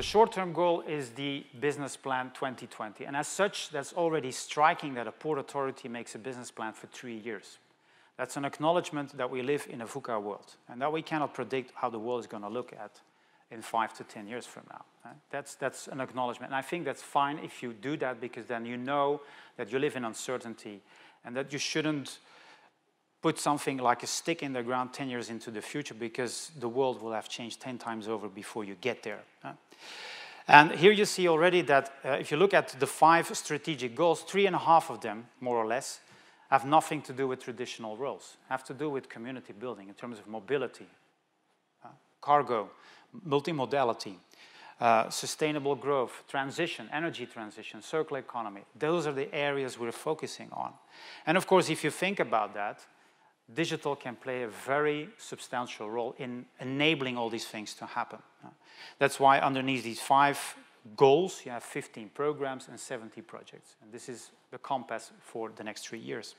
The short-term goal is the Business Plan 2020. And as such, that's already striking that a port authority makes a business plan for 3 years. That's an acknowledgement that we live in a VUCA world and that we cannot predict how the world is going to look at in 5 to 10 years from now. That's an acknowledgement. And I think that's fine if you do that, because then you know that you live in uncertainty and that you shouldn't put something like a stick in the ground 10 years into the future, because the world will have changed 10 times over before you get there. And here you see already that if you look at the 5 strategic goals, 3.5 of them, more or less, have nothing to do with traditional roles, have to do with community building in terms of mobility, cargo, multimodality, sustainable growth, transition, energy transition, circular economy. Those are the areas we're focusing on. And of course, if you think about that, digital can play a very substantial role in enabling all these things to happen. That's why underneath these 5 goals, you have 15 programs and 70 projects. And this is the compass for the next 3 years.